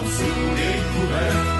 I'll soon